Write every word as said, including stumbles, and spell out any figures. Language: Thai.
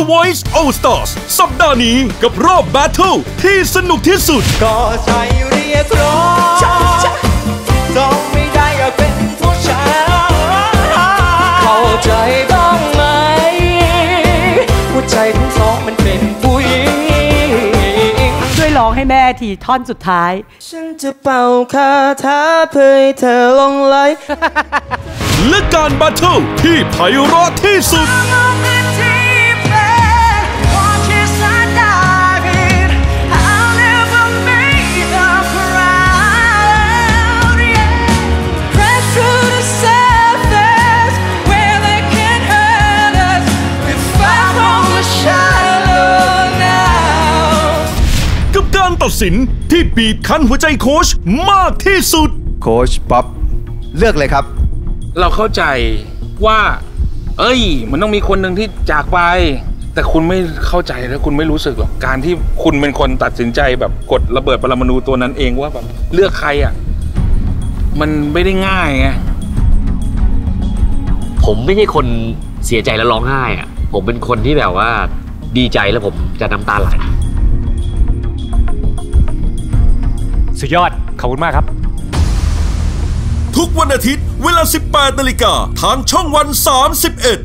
The Voice All Stars สัปดาห์นี้กับรอบ Battle ที่สนุกที่สุดก็ใช่เรียกร้องต้องไม่ได้อยากเป็นผู้ชายเข้าใจบ้างไหมหัวใจทั้งสองมันเป็นผู้หญิงช่วยร้องให้แม่ทีท่อนสุดท้ายฉันจะเป่าคาถาเพื่อให้เธอลงไหลและการ Battle ที่ไพเราะที่สุดตัดสินที่บีบคั้นหัวใจโค้ชมากที่สุดโค้ชป๊อปเลือกเลยครับเราเข้าใจว่าเอ้ยมันต้องมีคนหนึ่งที่จากไปแต่คุณไม่เข้าใจและคุณไม่รู้สึกหรอกการที่คุณเป็นคนตัดสินใจแบบกดระเบิดปรมาณูตัวนั้นเองว่าแบบเลือกใครอ่ะมันไม่ได้ง่ายไงผมไม่ใช่คนเสียใจแล้วร้องไห้อ่ะผมเป็นคนที่แบบว่าดีใจแล้วผมจะน้ำตาไหลสุดยอดขอบคุณมากครับทุกวันอาทิตย์เวลา สิบแปดนาฬิกาทางช่องวัน สามสิบเอ็ด